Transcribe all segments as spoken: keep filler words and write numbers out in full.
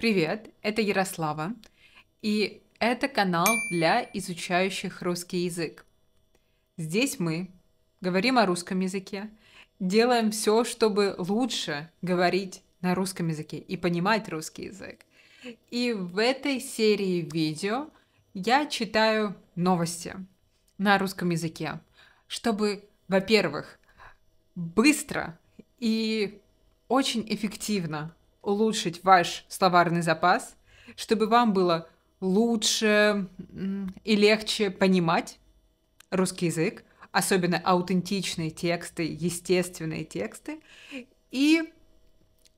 Привет, это Ярослава, и это канал для изучающих русский язык. Здесь мы говорим о русском языке, делаем все, чтобы лучше говорить на русском языке и понимать русский язык. И в этой серии видео я читаю новости на русском языке, чтобы, во-первых, быстро и очень эффективно улучшить ваш словарный запас, чтобы вам было лучше и легче понимать русский язык, особенно аутентичные тексты, естественные тексты, и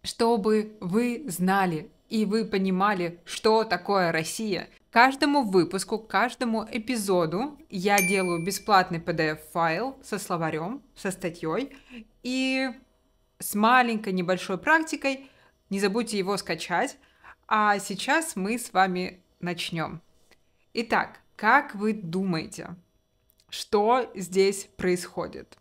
чтобы вы знали и вы понимали, что такое Россия. Каждому выпуску, каждому эпизоду я делаю бесплатный пи ди эф-файл со словарем, со статьей, и с маленькой небольшой практикой. Не забудьте его скачать. А сейчас мы с вами начнем. Итак, как вы думаете, что здесь происходит?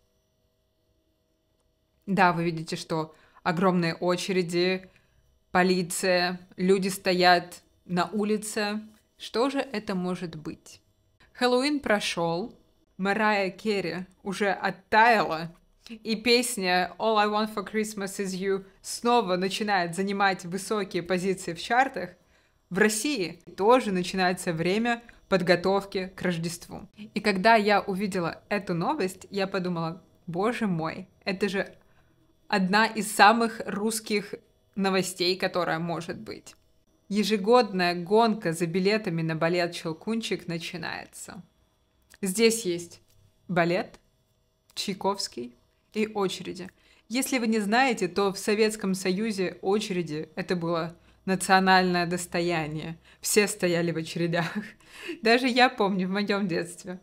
Да, вы видите, что огромные очереди, полиция, люди стоят на улице. Что же это может быть? Хэллоуин прошел, Мэрайя Кэри уже оттаяла, и песня «All I Want for Christmas is You» снова начинает занимать высокие позиции в чартах. В России тоже начинается время подготовки к Рождеству. И когда я увидела эту новость, я подумала, боже мой, это же одна из самых русских новостей, которая может быть. Ежегодная гонка за билетами на балет «Щелкунчик» начинается. Здесь есть балет, Чайковский и очереди. Если вы не знаете, то в Советском Союзе очереди – это было национальное достояние. Все стояли в очередях. Даже я помню в моем детстве.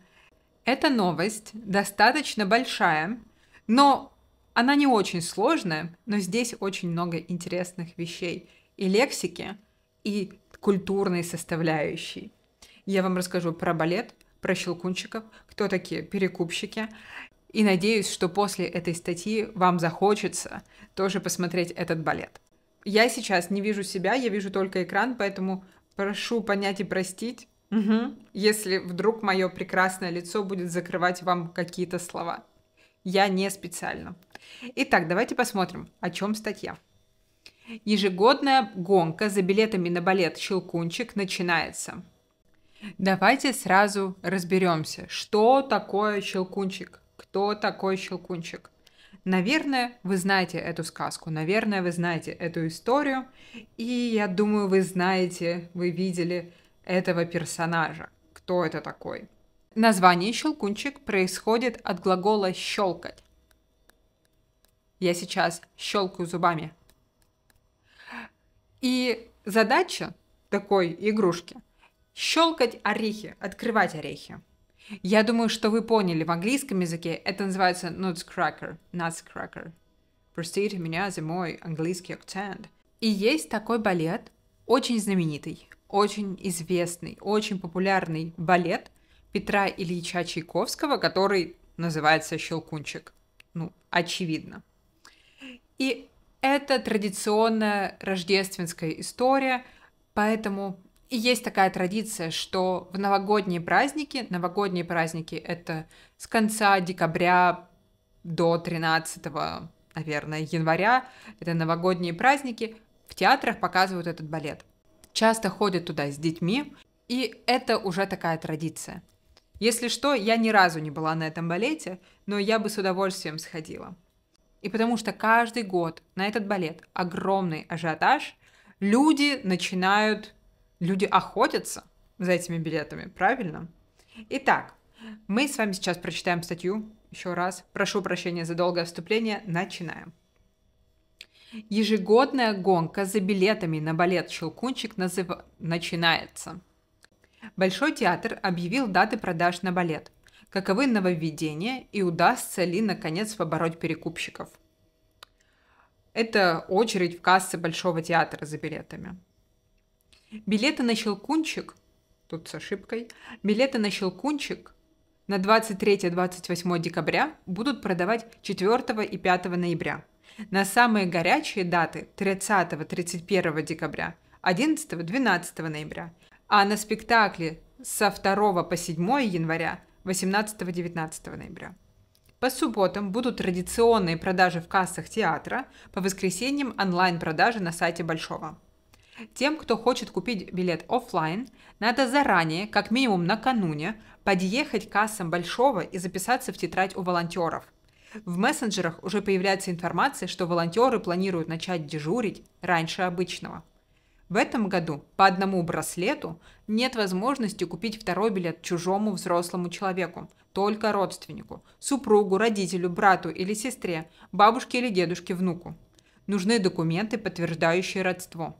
Эта новость достаточно большая, но она не очень сложная, но здесь очень много интересных вещей и лексики, и культурной составляющей. Я вам расскажу про балет, про щелкунчиков, кто такие перекупщики. И надеюсь, что после этой статьи вам захочется тоже посмотреть этот балет. Я сейчас не вижу себя, я вижу только экран, поэтому прошу понять и простить, угу, если вдруг мое прекрасное лицо будет закрывать вам какие-то слова. Я не специально. Итак, давайте посмотрим, о чем статья. Ежегодная гонка за билетами на балет «Щелкунчик» начинается. Давайте сразу разберемся, что такое «Щелкунчик». Кто такой Щелкунчик? Наверное, вы знаете эту сказку, наверное, вы знаете эту историю, и я думаю, вы знаете, вы видели этого персонажа. Кто это такой? Название Щелкунчик происходит от глагола «щелкать». Я сейчас щелкаю зубами. И задача такой игрушки – щелкать орехи, открывать орехи. Я думаю, что вы поняли, в английском языке это называется nuts cracker, nuts cracker. Простите меня за мой английский акцент. И есть такой балет, очень знаменитый, очень известный, очень популярный балет Петра Ильича Чайковского, который называется «Щелкунчик». Ну, очевидно. И это традиционная рождественская история, поэтому... И есть такая традиция, что в новогодние праздники, новогодние праздники это с конца декабря до тринадцатого, наверное, января, это новогодние праздники, в театрах показывают этот балет. Часто ходят туда с детьми, и это уже такая традиция. Если что, я ни разу не была на этом балете, но я бы с удовольствием сходила. И потому что каждый год на этот балет огромный ажиотаж, люди начинают... Люди охотятся за этими билетами, правильно? Итак, мы с вами сейчас прочитаем статью. Еще раз, прошу прощения за долгое вступление, начинаем. Ежегодная гонка за билетами на балет «Щелкунчик» назыв... начинается. Большой театр объявил даты продаж на балет. Каковы нововведения и удастся ли, наконец, побороть перекупщиков? Это очередь в кассы Большого театра за билетами. Билеты на «Щелкунчик», тут с ошибкой, билеты на «Щелкунчик» на двадцать третье — двадцать восьмое декабря будут продавать четвёртого и пятого ноября. На самые горячие даты тридцатого — тридцать первого декабря одиннадцатого-двенадцатого ноября, а на спектакле со второго по седьмое января восемнадцатого-девятнадцатого ноября. По субботам будут традиционные продажи в кассах театра, по воскресеньям онлайн-продажи на сайте Большого. Тем, кто хочет купить билет офлайн, надо заранее, как минимум накануне, подъехать к кассам Большого и записаться в тетрадь у волонтеров. В мессенджерах уже появляется информация, что волонтеры планируют начать дежурить раньше обычного. В этом году по одному браслету нет возможности купить второй билет чужому взрослому человеку, только родственнику, супругу, родителю, брату или сестре, бабушке или дедушке, внуку. Нужны документы, подтверждающие родство.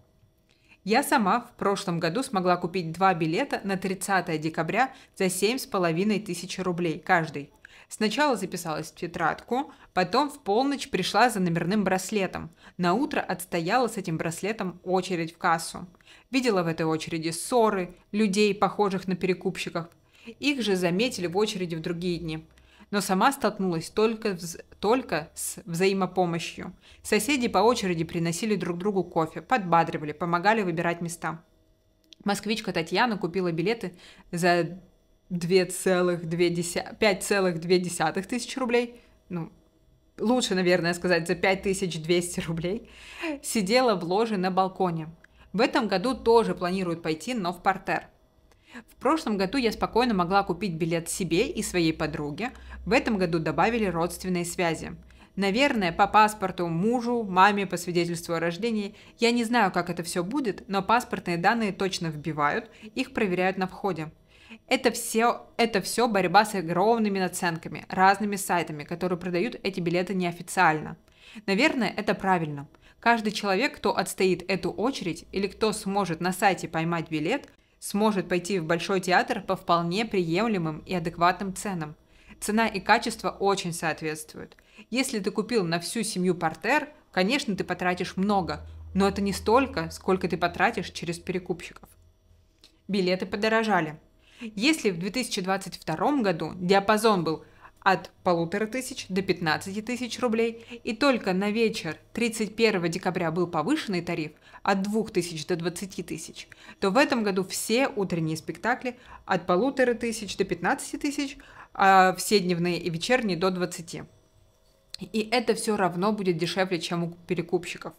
Я сама в прошлом году смогла купить два билета на тридцатое декабря за семь с половиной тысяч рублей каждый. Сначала записалась в тетрадку, потом в полночь пришла за номерным браслетом. Наутро отстояла с этим браслетом очередь в кассу. Видела в этой очереди ссоры, людей, похожих на перекупщиков. Их же заметили в очереди в другие дни. Но сама столкнулась только, вз... только с взаимопомощью. Соседи по очереди приносили друг другу кофе, подбадривали, помогали выбирать места. Москвичка Татьяна купила билеты за пять целых две десятых тысяч рублей, ну, лучше, наверное, сказать, за пять тысяч двести рублей, сидела в ложе на балконе. В этом году тоже планируют пойти, но в партер. В прошлом году я спокойно могла купить билет себе и своей подруге, в этом году добавили родственные связи. Наверное, по паспорту мужу, маме, по свидетельству о рождении. Я не знаю, как это все будет, но паспортные данные точно вбивают, их проверяют на входе. Это все, это все борьба с огромными наценками, разными сайтами, которые продают эти билеты неофициально. Наверное, это правильно. Каждый человек, кто отстоит эту очередь или кто сможет на сайте поймать билет, сможет пойти в Большой театр по вполне приемлемым и адекватным ценам. Цена и качество очень соответствуют. Если ты купил на всю семью партер, конечно, ты потратишь много, но это не столько, сколько ты потратишь через перекупщиков. Билеты подорожали. Если в две тысячи двадцать втором году диапазон был от полутора тысяч до пятнадцати тысяч рублей, и только на вечер тридцать первого декабря был повышенный тариф от двух тысяч до двадцати тысяч, то в этом году все утренние спектакли от полутора тысяч до пятнадцати тысяч, а все дневные и вечерние до двадцати. И это все равно будет дешевле, чем у перекупщиков.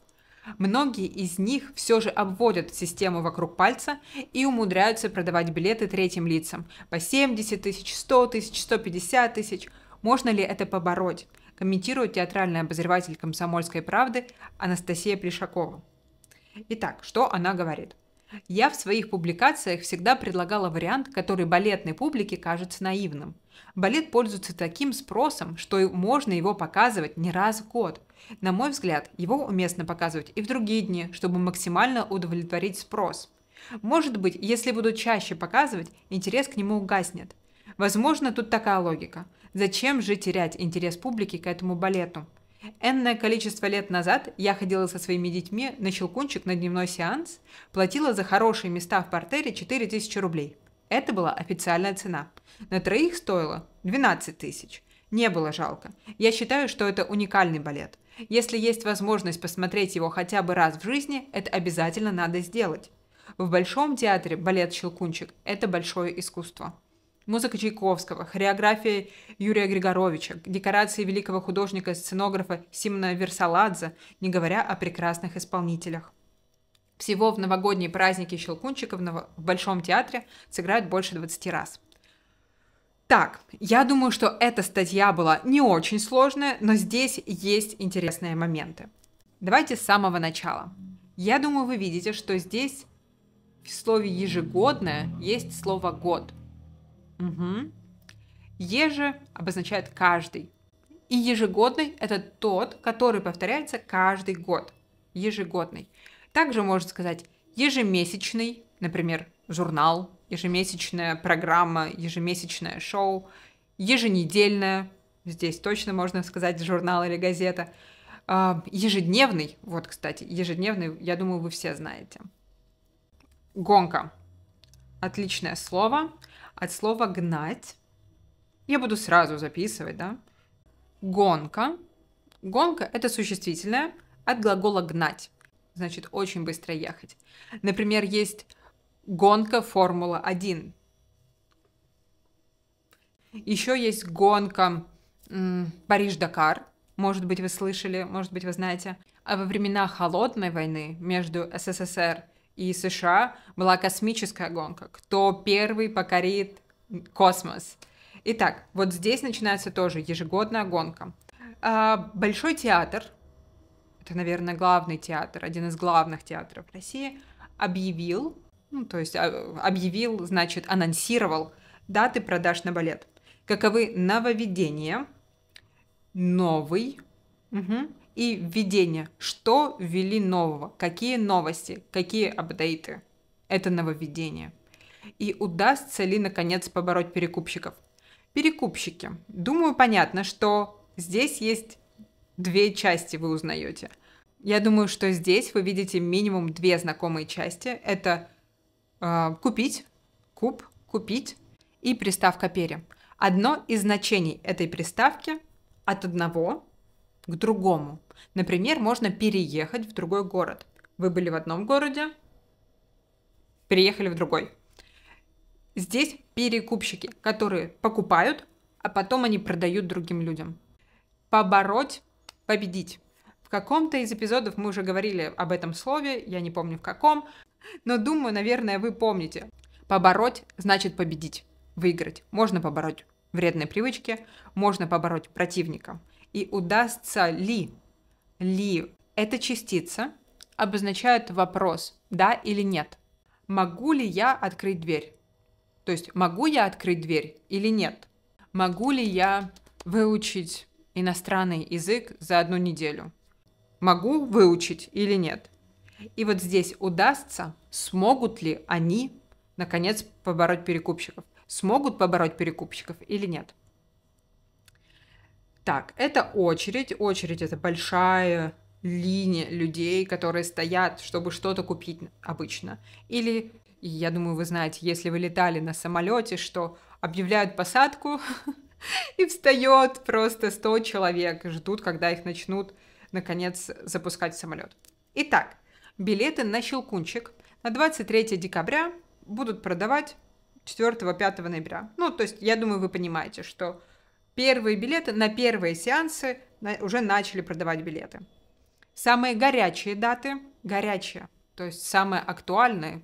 Многие из них все же обводят систему вокруг пальца и умудряются продавать билеты третьим лицам по семьдесят тысяч, сто тысяч, сто пятьдесят тысяч. Можно ли это побороть? Комментирует театральный обозреватель «Комсомольской правды» Анастасия Плешакова. Итак, что она говорит? Я в своих публикациях всегда предлагала вариант, который балетной публике кажется наивным. Балет пользуется таким спросом, что можно его показывать не раз в год. На мой взгляд, его уместно показывать и в другие дни, чтобы максимально удовлетворить спрос. Может быть, если буду чаще показывать, интерес к нему угаснет. Возможно, тут такая логика. Зачем же терять интерес публики к этому балету? Энное количество лет назад я ходила со своими детьми на Щелкунчик на дневной сеанс, платила за хорошие места в партере четыре тысячи рублей. Это была официальная цена. На троих стоило двенадцать тысяч. Не было жалко. Я считаю, что это уникальный балет. Если есть возможность посмотреть его хотя бы раз в жизни, это обязательно надо сделать. В Большом театре балет «Щелкунчик» – это большое искусство. Музыка Чайковского, хореография Юрия Григоровича, декорации великого художника и сценографа Симона Версаладзе, не говоря о прекрасных исполнителях. Всего в новогодние праздники Щелкунчика в Большом театре сыграют больше двадцати раз. Так, я думаю, что эта статья была не очень сложная, но здесь есть интересные моменты. Давайте с самого начала. Я думаю, вы видите, что здесь в слове «ежегодное» есть слово «год». Угу. Еже обозначает каждый. И ежегодный – это тот, который повторяется каждый год. Ежегодный. Также можно сказать ежемесячный, например, журнал, ежемесячная программа, ежемесячное шоу, еженедельное, здесь точно можно сказать журнал или газета, ежедневный, вот, кстати, ежедневный, я думаю, вы все знаете. Гонка. Отличное слово. От слова «гнать». Я буду сразу записывать, да? Гонка. Гонка – это существительное от глагола «гнать». значит очень быстро ехать. Например, есть гонка Формула один. Еще есть гонка м- Париж-Дакар. Может быть, вы слышали, может быть, вы знаете. А во времена Холодной войны между СССР и США была космическая гонка. Кто первый покорит космос? Итак, вот здесь начинается тоже ежегодная гонка. А Большой театр, это, наверное, главный театр, один из главных театров России, объявил, ну, то есть объявил, значит, анонсировал даты продаж на балет. Каковы нововведения, новый, угу, и введение. Что ввели нового? Какие новости? Какие апдейты? Это нововведение. И удастся ли, наконец, побороть перекупщиков? Перекупщики. Думаю, понятно, что здесь есть две части, вы узнаете. Я думаю, что здесь вы видите минимум две знакомые части. Это э, купить, куп, купить и приставка пере. Одно из значений этой приставки от одного к другому. Например, можно переехать в другой город. Вы были в одном городе, переехали в другой. Здесь перекупщики, которые покупают, а потом они продают другим людям. Побороть, победить. В каком-то из эпизодов мы уже говорили об этом слове, я не помню в каком, но думаю, наверное, вы помните. Побороть значит победить, выиграть. Можно побороть вредные привычки, можно побороть противника. И удастся ли, ли, эта частица обозначает вопрос, да или нет. Могу ли я открыть дверь? То есть, могу я открыть дверь или нет? Могу ли я выучить иностранный язык за одну неделю? Могу выучить или нет? И вот здесь удастся, смогут ли они, наконец, побороть перекупщиков? Смогут побороть перекупщиков или нет? Так, это очередь. Очередь – это большая линия людей, которые стоят, чтобы что-то купить обычно. Или, я думаю, вы знаете, если вы летали на самолете, что объявляют посадку, и встает просто сто человек, ждут, когда их начнут, наконец, запускать в самолет. Итак, билеты на Щелкунчик на двадцать третье декабря будут продавать четвёртого-пятого ноября. Ну, то есть, я думаю, вы понимаете, что... Первые билеты на первые сеансы уже начали продавать билеты. Самые горячие даты, горячие, то есть самые актуальные,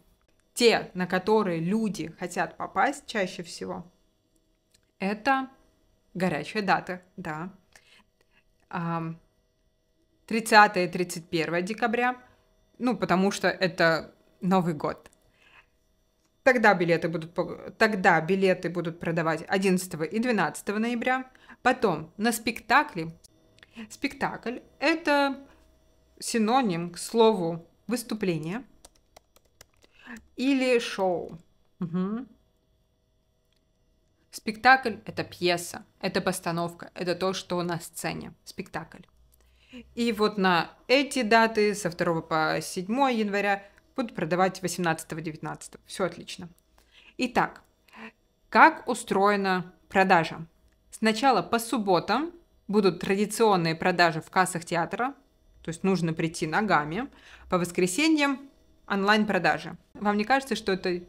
те, на которые люди хотят попасть чаще всего, это горячие даты, да. тридцатое и тридцать первое декабря, ну, потому что это Новый год. Тогда билеты будут, тогда билеты будут продавать одиннадцатого и двенадцатого ноября. Потом на спектакли. Спектакль – это синоним к слову выступление или шоу. Угу. Спектакль – это пьеса, это постановка, это то, что на сцене. Спектакль. И вот на эти даты со второго по седьмое января будут продавать восемнадцатого-девятнадцатого. Все отлично. Итак, как устроена продажа? Сначала по субботам будут традиционные продажи в кассах театра, то есть нужно прийти ногами. По воскресеньям онлайн-продажи. Вам не кажется, что это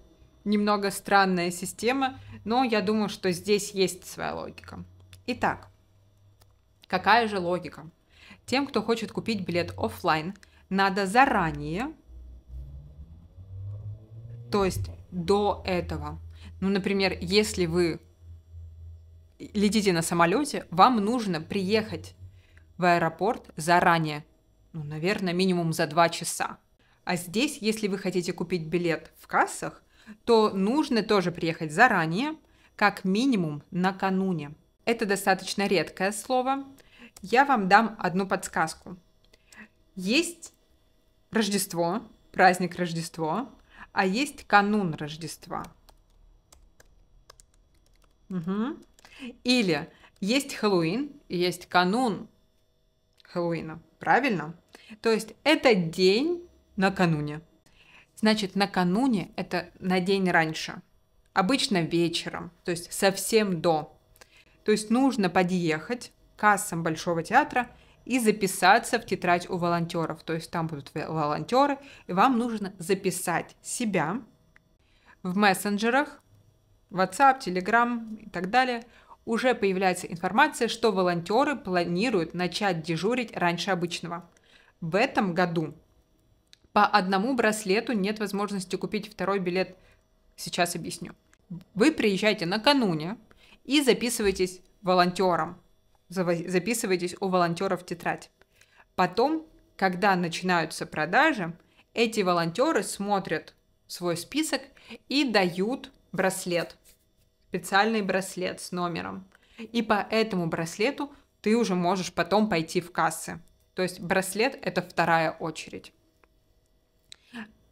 немного странная система, но я думаю, что здесь есть своя логика. Итак, какая же логика? Тем, кто хочет купить билет офлайн, надо заранее, то есть до этого. Ну, например, если вы летите на самолете, вам нужно приехать в аэропорт заранее, ну, наверное, минимум за два часа. А здесь, если вы хотите купить билет в кассах, то нужно тоже приехать заранее, как минимум накануне. Это достаточно редкое слово. Я вам дам одну подсказку. Есть Рождество, праздник Рождество, а есть канун Рождества. Угу. Или есть Хэллоуин, есть канун Хэллоуина. Правильно? То есть это день накануне. Значит, накануне это на день раньше. Обычно вечером, то есть совсем до. То есть нужно подъехать к кассам Большого театра и записаться в тетрадь у волонтеров. То есть там будут волонтеры, и вам нужно записать себя в мессенджерах, WhatsApp, Telegram и так далее. Уже появляется информация, что волонтеры планируют начать дежурить раньше обычного. В этом году по одному браслету нет возможности купить второй билет. Сейчас объясню. Вы приезжаете накануне и записываетесь волонтером. Записывайтесь у волонтеров в тетрадь. Потом, когда начинаются продажи, эти волонтеры смотрят свой список и дают браслет. Специальный браслет с номером. И по этому браслету ты уже можешь потом пойти в кассы. То есть браслет – это вторая очередь.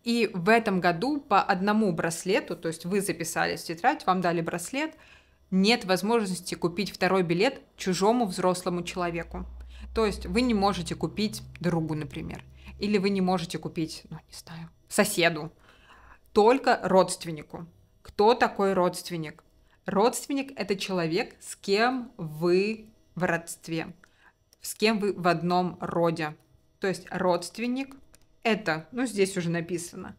И в этом году по одному браслету, то есть вы записались в тетрадь, вам дали браслет, нет возможности купить второй билет чужому взрослому человеку. То есть вы не можете купить другу, например, или вы не можете купить, ну, не знаю, соседу, только родственнику. Кто такой родственник? Родственник – это человек, с кем вы в родстве, с кем вы в одном роде. То есть родственник – это, ну, здесь уже написано,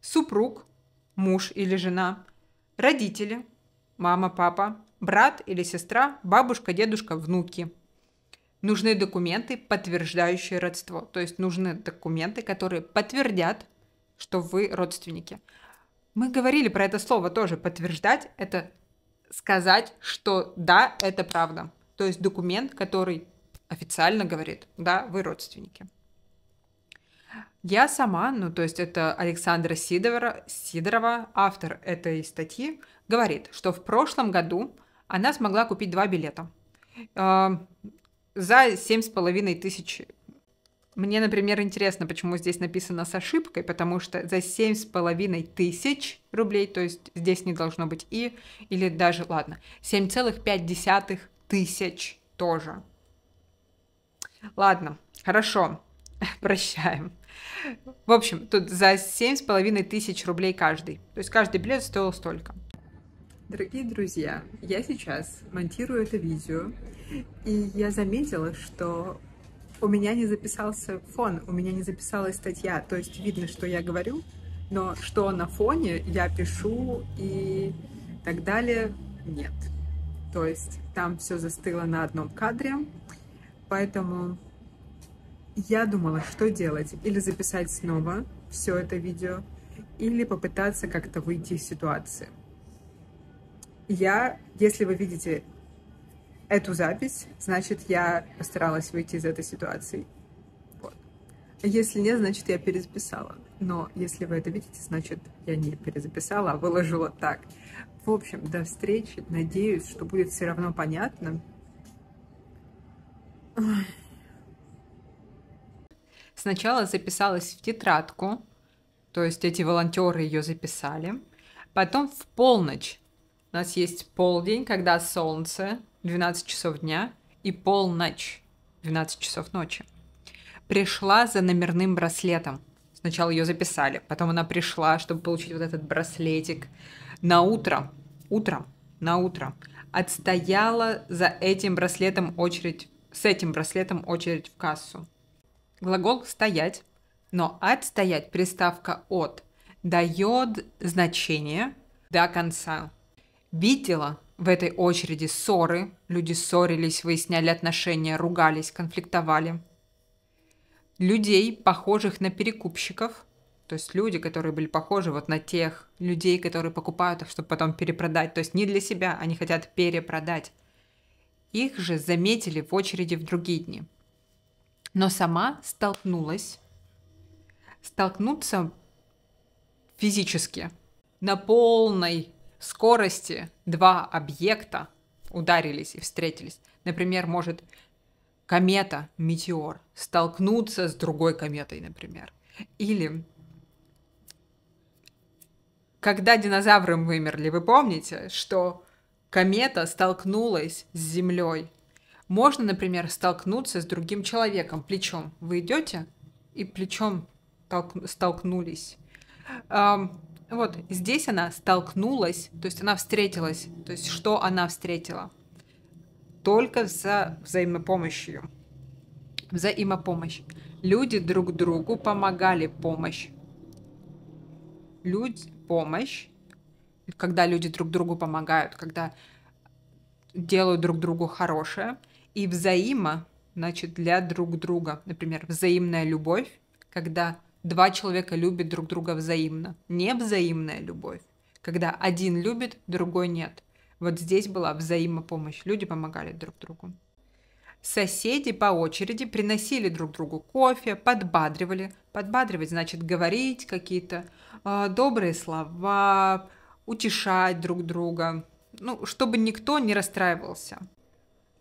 супруг, муж или жена, родители – мама, папа, брат или сестра, бабушка, дедушка, внуки. Нужны документы, подтверждающие родство. То есть нужны документы, которые подтвердят, что вы родственники. Мы говорили про это слово тоже. Подтверждать – это сказать, что да, это правда. То есть документ, который официально говорит, да, вы родственники. Я сама, ну то есть это Александра Сидорова, Сидорова, автор этой статьи, говорит, что в прошлом году она смогла купить два билета э, за семь с половиной тысяч. Мне, например, интересно, почему здесь написано с ошибкой, потому что за семь с половиной тысяч рублей, то есть здесь не должно быть и, или даже, ладно, семь целых пять десятых тысяч тоже. Ладно, хорошо, прощаем. В общем, тут за семь с половиной тысяч рублей каждый, то есть каждый билет стоил столько. Дорогие друзья, я сейчас монтирую это видео, и я заметила, что у меня не записался фон, у меня не записалась статья, то есть видно, что я говорю, но что на фоне я пишу и так далее, нет. То есть там все застыло на одном кадре, поэтому я думала, что делать, или записать снова все это видео, или попытаться как-то выйти из ситуации. Я, если вы видите эту запись, значит, я постаралась выйти из этой ситуации. Вот. Если нет, значит, я перезаписала. Но если вы это видите, значит, я не перезаписала, а выложила так. В общем, до встречи. Надеюсь, что будет все равно понятно. Ой. Сначала записалась в тетрадку, то есть эти волонтеры ее записали. Потом в полночь. У нас есть полдень, когда солнце, двенадцать часов дня, и полночь, двенадцать часов ночи. Пришла за номерным браслетом. Сначала ее записали, потом она пришла, чтобы получить вот этот браслетик. На утро, утром, на утро отстояла за этим браслетом очередь, с этим браслетом очередь в кассу. Глагол «стоять», но «отстоять» приставка «от» дает значение «до конца». Видела в этой очереди ссоры, люди ссорились, выясняли отношения, ругались, конфликтовали. Людей, похожих на перекупщиков, то есть люди, которые были похожи вот на тех людей, которые покупают, чтобы потом перепродать, то есть не для себя, они хотят перепродать. Их же заметили в очереди в другие дни. Но сама столкнулась, столкнуться физически на полной скорости два объекта ударились и встретились. Например, может комета, метеор столкнуться с другой кометой, например. Или когда динозавры вымерли, вы помните, что комета столкнулась с Землей. Можно, например, столкнуться с другим человеком плечом. Вы идете и плечом толк- столкнулись. Вот, здесь она столкнулась, то есть она встретилась, то есть что она встретила? Только за взаимопомощью. взаимопомощь. Люди друг другу помогали. Помощь. Люди, помощь. Когда люди друг другу помогают, когда делают друг другу хорошее. И взаимо, значит, для друг друга. Например, взаимная любовь, когда два человека любят друг друга взаимно. Невзаимная любовь, когда один любит, другой нет. Вот здесь была взаимопомощь. Люди помогали друг другу. Соседи по очереди приносили друг другу кофе, подбадривали. Подбадривать значит говорить какие-то э, добрые слова, утешать друг друга. Ну, чтобы никто не расстраивался.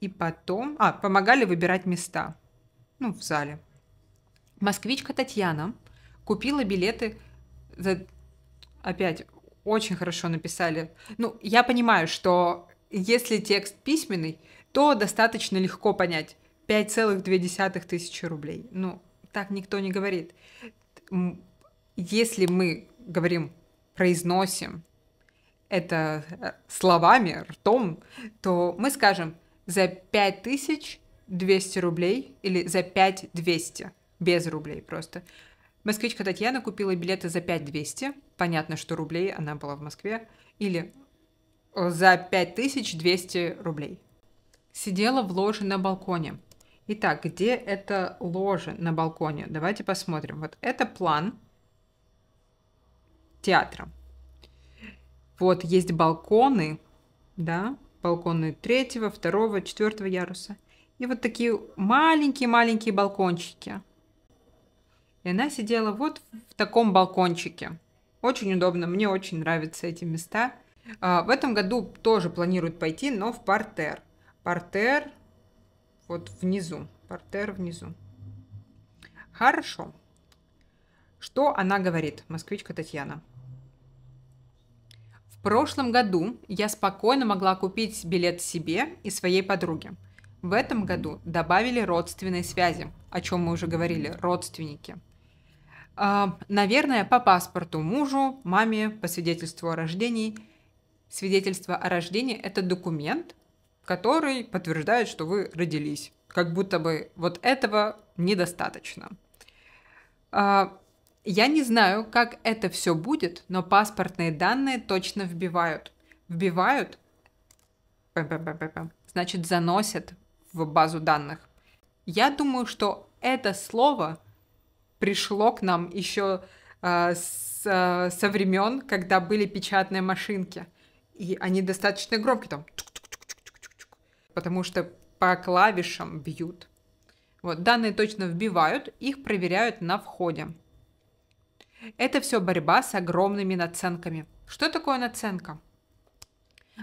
И потом... А, помогали выбирать места. Ну, в зале. Москвичка Татьяна купила билеты за... Опять... Очень хорошо написали. Ну, я понимаю, что если текст письменный, то достаточно легко понять. пять целых две десятых тысячи рублей. Ну, так никто не говорит. Если мы говорим, произносим это словами, ртом, то мы скажем за пять тысяч двести рублей или за пять тысяч двести, без рублей просто. Москвичка Татьяна купила билеты за пять тысяч двести. Понятно, что рублей она была в Москве. Или за пять тысяч двести рублей. Сидела в ложе на балконе. Итак, где это ложе на балконе? Давайте посмотрим. Вот это план театра. Вот есть балконы, да, балконы третьего, второго, четвертого яруса. И вот такие маленькие-маленькие балкончики. И она сидела вот в таком балкончике. Очень удобно, мне очень нравятся эти места. В этом году тоже планируют пойти, но в партер. Партер вот внизу. Партер внизу. Хорошо. Что она говорит, москвичка Татьяна? В прошлом году я спокойно могла купить билет себе и своей подруге. В этом году добавили родственные связи, о чем мы уже говорили, родственники. Наверное, по паспорту мужу, маме, по свидетельству о рождении. Свидетельство о рождении – это документ, который подтверждает, что вы родились. Как будто бы вот этого недостаточно. Я не знаю, как это все будет, но паспортные данные точно вбивают. Вбивают, значит, заносят в базу данных. Я думаю, что это слово... пришло к нам еще э, с, э, со времен, когда были печатные машинки. И они достаточно громкие, там, потому что по клавишам бьют. Вот, данные точно вбивают, их проверяют на входе. Это все борьба с огромными наценками. Что такое наценка?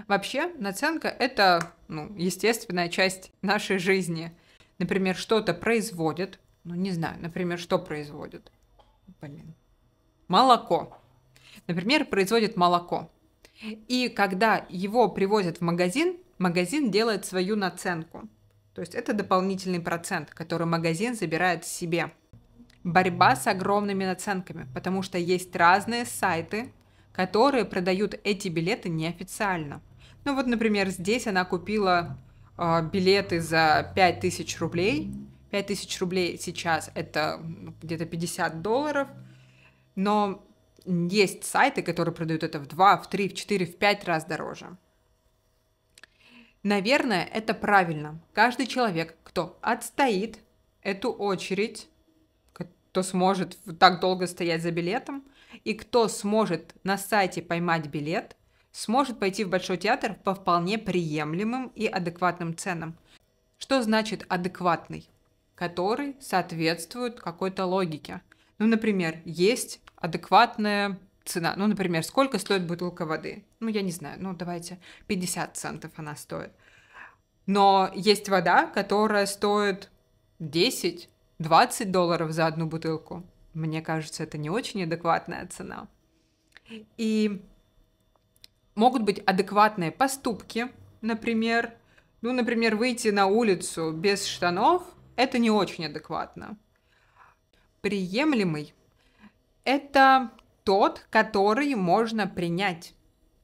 Вообще, наценка – это, ну, естественная часть нашей жизни. Например, что-то производят. Ну, не знаю, например, что производят? Блин. Молоко. Например, производят молоко. И когда его привозят в магазин, магазин делает свою наценку. То есть это дополнительный процент, который магазин забирает себе. Борьба с огромными наценками, потому что есть разные сайты, которые продают эти билеты неофициально. Ну вот, например, здесь она купила э, билеты за пять тысяч рублей. пять тысяч рублей сейчас это где-то пятьдесят долларов, но есть сайты, которые продают это в два, в три, в четыре, в пять раз дороже. Наверное, это правильно. Каждый человек, кто отстоит эту очередь, кто сможет так долго стоять за билетом, и кто сможет на сайте поймать билет, сможет пойти в Большой театр по вполне приемлемым и адекватным ценам. Что значит адекватный? Который соответствует какой-то логике. Ну, например, есть адекватная цена. Ну, например, сколько стоит бутылка воды? Ну, я не знаю, ну, давайте, пятьдесят центов она стоит. Но есть вода, которая стоит десять-двадцать долларов за одну бутылку. Мне кажется, это не очень адекватная цена. И могут быть адекватные поступки, например. Ну, например, выйти на улицу без штанов. Это не очень адекватно. Приемлемый – это тот, который можно принять.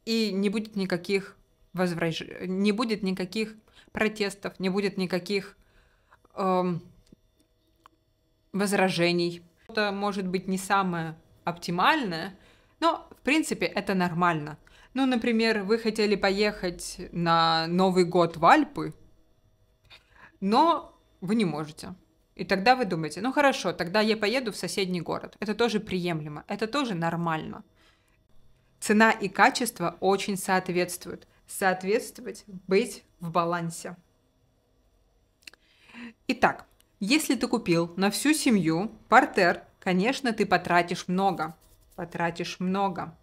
И не будет никаких возвраж... не будет никаких протестов, не будет никаких эм, возражений. Это может быть не самое оптимальное, но, в принципе, это нормально. Ну, например, вы хотели поехать на Новый год в Альпы, но вы не можете. И тогда вы думаете, ну хорошо, тогда я поеду в соседний город. Это тоже приемлемо, это тоже нормально. Цена и качество очень соответствуют. Соответствовать, быть в балансе. Итак, если ты купил на всю семью партер, конечно, ты потратишь много. Потратишь много.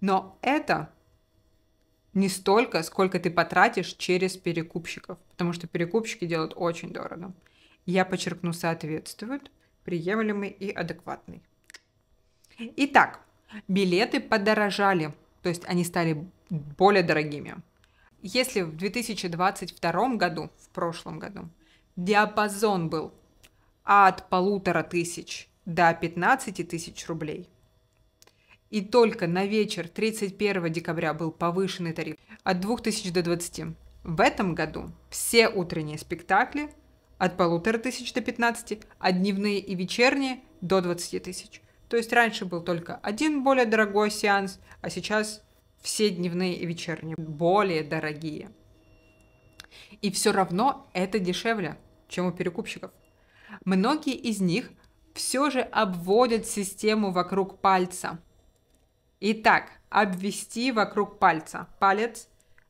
Но это не столько, сколько ты потратишь через перекупщиков. Потому что перекупщики делают очень дорого. Я подчеркну, соответствует, приемлемый и адекватный. Итак, билеты подорожали. То есть они стали более дорогими. Если в две тысячи двадцать втором году, в прошлом году, диапазон был от полутора тысяч до пятнадцати тысяч рублей, и только на вечер тридцать первого декабря был повышенный тариф от двух тысяч до двадцати. В этом году все утренние спектакли от полутора тысяч до пятнадцати, а дневные и вечерние до двадцати тысяч. То есть раньше был только один более дорогой сеанс, а сейчас все дневные и вечерние более дорогие. И все равно это дешевле, чем у перекупщиков. Многие из них все же обводят систему вокруг пальца. Итак, обвести вокруг пальца. Палец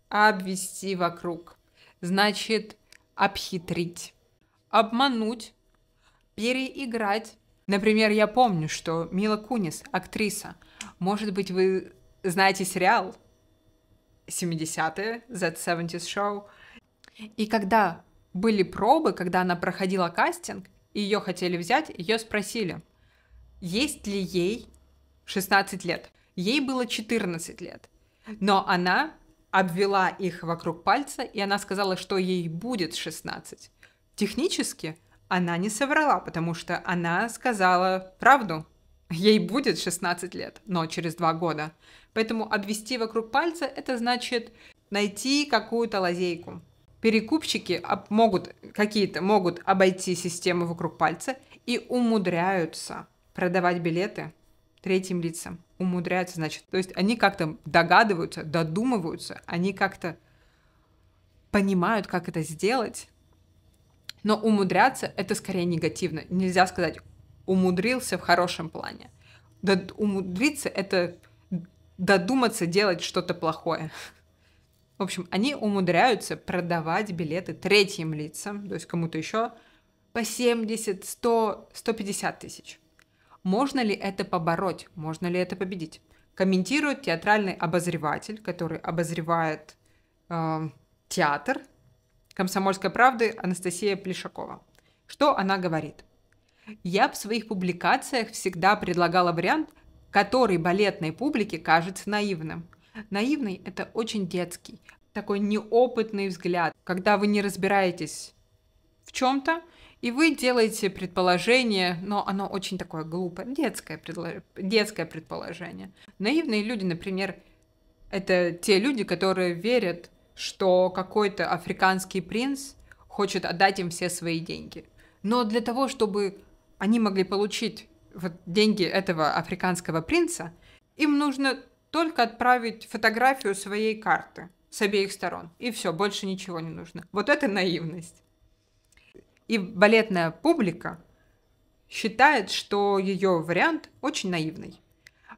обвести вокруг. Значит, обхитрить, обмануть, переиграть. Например, я помню, что Мила Кунис, актриса, может быть, вы знаете сериал семидесятые, That семидесятые Show. И когда были пробы, когда она проходила кастинг, и ее хотели взять, ее спросили, есть ли ей шестнадцать лет. Ей было четырнадцать лет, но она обвела их вокруг пальца, и она сказала, что ей будет шестнадцать. Технически она не соврала, потому что она сказала правду. Ей будет шестнадцать лет, но через два года. Поэтому обвести вокруг пальца – это значит найти какую-то лазейку. Перекупщики могут, какие-то могут обойти систему вокруг пальца и умудряются продавать билеты третьим лицам. Умудряются, значит, то есть они как-то догадываются, додумываются, они как-то понимают, как это сделать, но умудряться — это скорее негативно. Нельзя сказать «умудрился» в хорошем плане. Дод- умудриться — это додуматься делать что-то плохое. В общем, они умудряются продавать билеты третьим лицам, то есть кому-то еще, по семьдесят, сто, сто пятьдесят тысяч. Можно ли это побороть? Можно ли это победить? Комментирует театральный обозреватель, который обозревает э, театр «Комсомольской правды» Анастасия Плешакова. Что она говорит? «Я в своих публикациях всегда предлагала вариант, который балетной публике кажется наивным. Наивный – это очень детский, такой неопытный взгляд, когда вы не разбираетесь в чем-то, и вы делаете предположение, но оно очень такое глупое, детское, предло... детское предположение. Наивные люди, например, это те люди, которые верят, что какой-то африканский принц хочет отдать им все свои деньги. Но для того, чтобы они могли получить вот деньги этого африканского принца, им нужно только отправить фотографию своей карты с обеих сторон. И все, больше ничего не нужно. Вот это наивность. И балетная публика считает, что ее вариант очень наивный.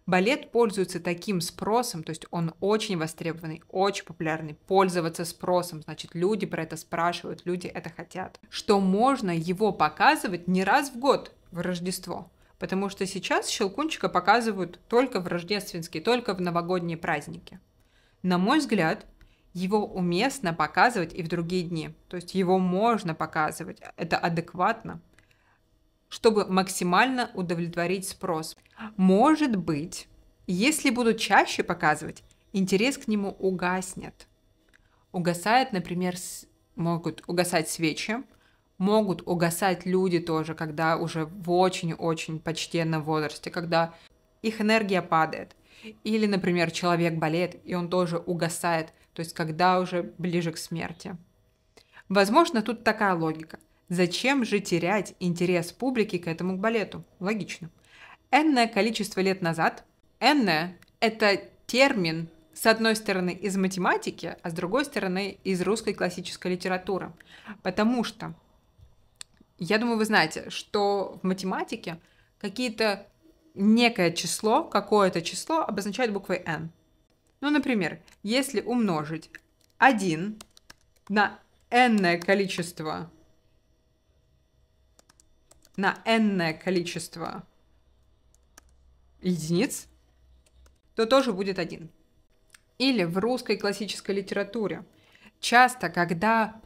Балет пользуется таким спросом, то есть он очень востребованный, очень популярный. Пользоваться спросом, значит, люди про это спрашивают, люди это хотят. Что можно его показывать не раз в год, в Рождество. Потому что сейчас «Щелкунчика» показывают только в рождественские, только в новогодние праздники. На мой взгляд, его уместно показывать и в другие дни. То есть его можно показывать, это адекватно, чтобы максимально удовлетворить спрос. Может быть, если будут чаще показывать, интерес к нему угаснет. Угасает, например, с... могут угасать свечи, могут угасать люди тоже, когда уже в очень-очень почтенном возрасте, когда их энергия падает. Или, например, человек болеет, и он тоже угасает, то есть когда уже ближе к смерти. Возможно, тут такая логика. Зачем же терять интерес публики к этому балету? Логично. Энное количество лет назад. Энное – это термин, с одной стороны, из математики, а с другой стороны, из русской классической литературы. Потому что, я думаю, вы знаете, что в математике какие-то некое число, какое-то число обозначает буквой n. Ну, например, если умножить один на n-ное количество, на n-ное количество единиц, то тоже будет один. Или в русской классической литературе часто, когда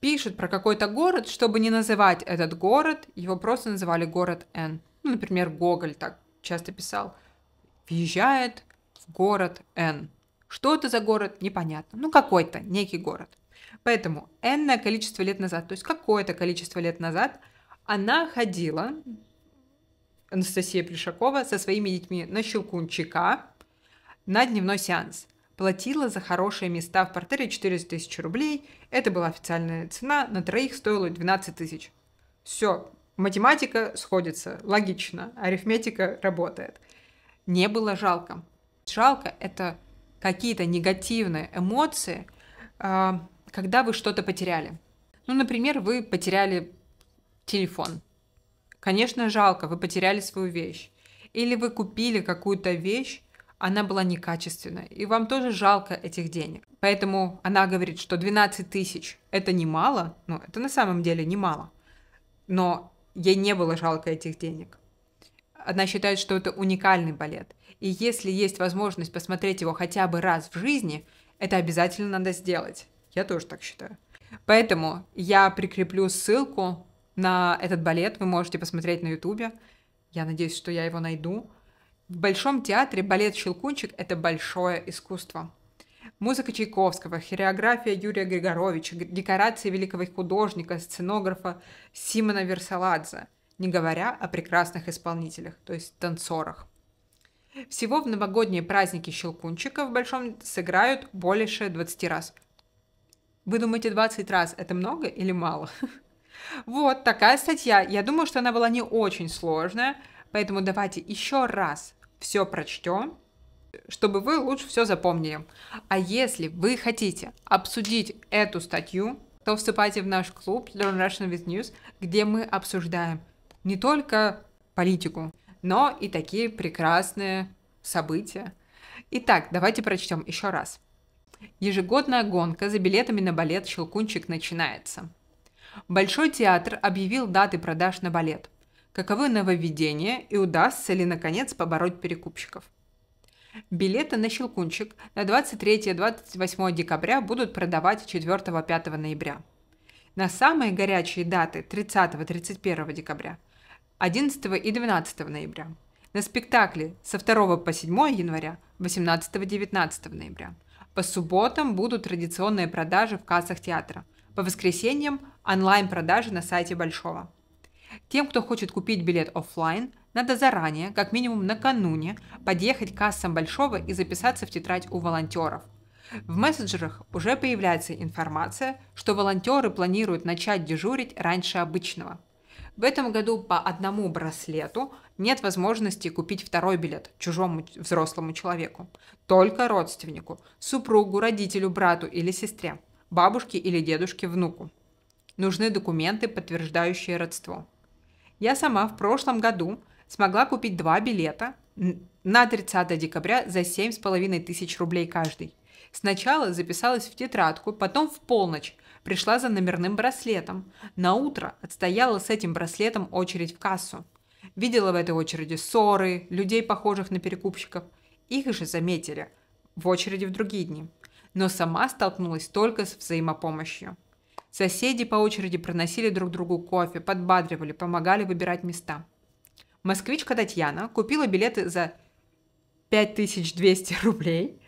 пишут про какой-то город, чтобы не называть этот город, его просто называли город N. Ну, например, Гоголь так часто писал. Въезжает в город N. Что это за город? Непонятно. Ну, какой-то, некий город. Поэтому энное количество лет назад, то есть какое-то количество лет назад, она ходила, Анастасия Плешакова, со своими детьми на Щелкунчика, на дневной сеанс. Платила за хорошие места в партере четыреста тысяч рублей. Это была официальная цена. На троих стоило двенадцать тысяч. Все, математика сходится. Логично. Арифметика работает. Не было жалко. Жалко – это какие-то негативные эмоции, когда вы что-то потеряли. Ну, например, вы потеряли телефон. Конечно, жалко. Вы потеряли свою вещь. Или вы купили какую-то вещь, она была некачественная, и вам тоже жалко этих денег. Поэтому она говорит, что двенадцать тысяч – это немало, но это на самом деле немало, но ей не было жалко этих денег. Она считает, что это уникальный балет, и если есть возможность посмотреть его хотя бы раз в жизни, это обязательно надо сделать. Я тоже так считаю. Поэтому я прикреплю ссылку на этот балет, вы можете посмотреть на ютубе, я надеюсь, что я его найду. В Большом театре балет «Щелкунчик» – это большое искусство. Музыка Чайковского, хореография Юрия Григоровича, декорации великого художника, сценографа Симона Версаладзе, не говоря о прекрасных исполнителях, то есть танцорах. Всего в новогодние праздники «Щелкунчика» в Большом сыграют больше двадцати раз. Вы думаете, двадцать раз – это много или мало? Вот такая статья. Я думаю, что она была не очень сложная, поэтому давайте еще раз все прочтем, чтобы вы лучше все запомнили. А если вы хотите обсудить эту статью, то вступайте в наш клуб Learn Russian with News, где мы обсуждаем не только политику, но и такие прекрасные события. Итак, давайте прочтем еще раз. Ежегодная гонка за билетами на балет «Щелкунчик» начинается. Большой театр объявил даты продаж на балет. Каковы нововведения и удастся ли, наконец, побороть перекупщиков? Билеты на «Щелкунчик» на двадцать третье — двадцать восьмое декабря будут продавать четвёртого — пятого ноября. На самые горячие даты тридцатого — тридцать первого декабря, одиннадцатого и двенадцатого ноября. На спектакли со второго по седьмое января, восемнадцатого — девятнадцатого ноября. По субботам будут традиционные продажи в кассах театра. По воскресеньям онлайн-продажи на сайте Большого. Тем, кто хочет купить билет офлайн, надо заранее, как минимум накануне, подъехать к кассам Большого и записаться в тетрадь у волонтеров. В мессенджерах уже появляется информация, что волонтеры планируют начать дежурить раньше обычного. В этом году по одному браслету нет возможности купить второй билет чужому взрослому человеку, только родственнику, супругу, родителю, брату или сестре, бабушке или дедушке, внуку. Нужны документы, подтверждающие родство. Я сама в прошлом году смогла купить два билета на тридцатое декабря за семь с половиной тысяч рублей каждый. Сначала записалась в тетрадку, потом в полночь пришла за номерным браслетом. Наутро отстояла с этим браслетом очередь в кассу. Видела в этой очереди ссоры, людей, похожих на перекупщиков. Их же заметили в очереди в другие дни. Но сама столкнулась только с взаимопомощью. Соседи по очереди приносили друг другу кофе, подбадривали, помогали выбирать места. Москвичка Татьяна купила билеты за пять тысяч двести рублей,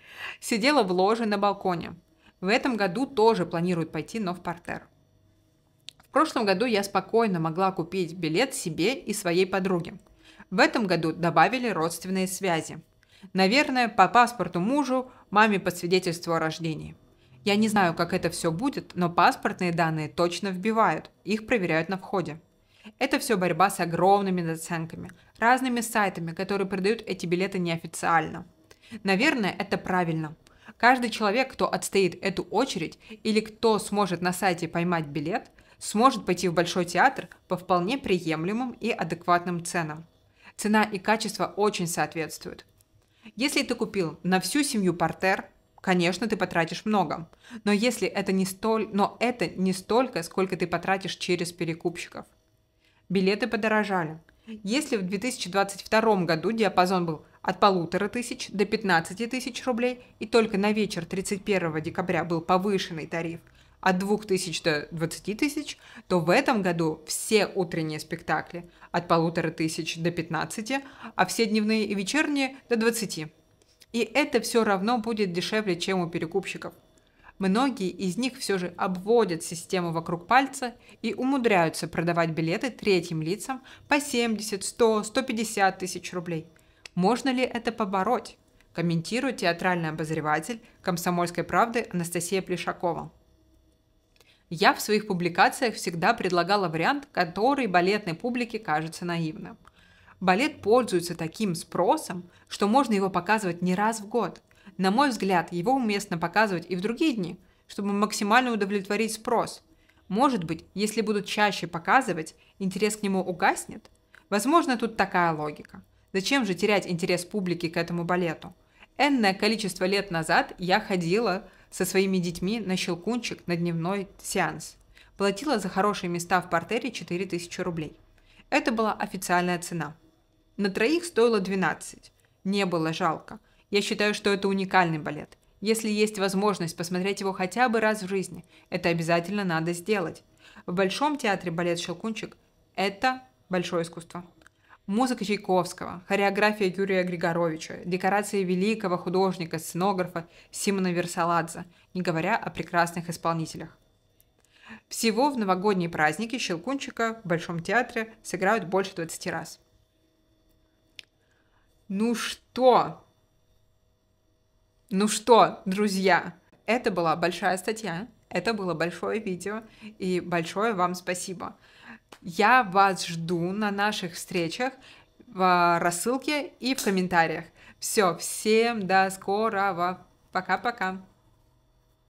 сидела в ложе на балконе. В этом году тоже планирует пойти, но в партер. В прошлом году я спокойно могла купить билет себе и своей подруге. В этом году добавили родственные связи. Наверное, по паспорту мужу, маме по свидетельству о рождении. Я не знаю, как это все будет, но паспортные данные точно вбивают. Их проверяют на входе. Это все борьба с огромными наценками, разными сайтами, которые продают эти билеты неофициально. Наверное, это правильно. Каждый человек, кто отстоит эту очередь или кто сможет на сайте поймать билет, сможет пойти в Большой театр по вполне приемлемым и адекватным ценам. Цена и качество очень соответствуют. Если ты купил на всю семью партер, конечно, ты потратишь много, но, если это не столь... но это не столько, сколько ты потратишь через перекупщиков. Билеты подорожали. Если в две тысячи двадцать втором году диапазон был от полутора тысяч до пятнадцати тысяч рублей, и только на вечер тридцать первого декабря был повышенный тариф от двух тысяч до двадцати тысяч, то в этом году все утренние спектакли от полутора тысяч до пятнадцати, а все дневные и вечерние до двадцати. И это все равно будет дешевле, чем у перекупщиков. Многие из них все же обводят систему вокруг пальца и умудряются продавать билеты третьим лицам по семьдесят, сто, сто пятьдесят тысяч рублей. Можно ли это побороть? Комментирует театральный обозреватель «Комсомольской правды» Анастасия Плешакова. Я в своих публикациях всегда предлагала вариант, который балетной публике кажется наивным. Балет пользуется таким спросом, что можно его показывать не раз в год. На мой взгляд, его уместно показывать и в другие дни, чтобы максимально удовлетворить спрос. Может быть, если будут чаще показывать, интерес к нему угаснет? Возможно, тут такая логика. Зачем же терять интерес публики к этому балету? Энное количество лет назад я ходила со своими детьми на «Щелкунчик» на дневной сеанс. Платила за хорошие места в партере четыре тысячи рублей. Это была официальная цена. На троих стоило двенадцать. Не было жалко. Я считаю, что это уникальный балет. Если есть возможность посмотреть его хотя бы раз в жизни, это обязательно надо сделать. В Большом театре балет «Щелкунчик» – это большое искусство. Музыка Чайковского, хореография Юрия Григоровича, декорации великого художника-сценографа Симона Версаладзе, не говоря о прекрасных исполнителях. Всего в новогодние праздники «Щелкунчика» в Большом театре сыграют больше двадцати раз. Ну что? Ну что, друзья? Это была большая статья, это было большое видео, и большое вам спасибо. Я вас жду на наших встречах, в рассылке и в комментариях. Все, всем до скорого. Пока-пока.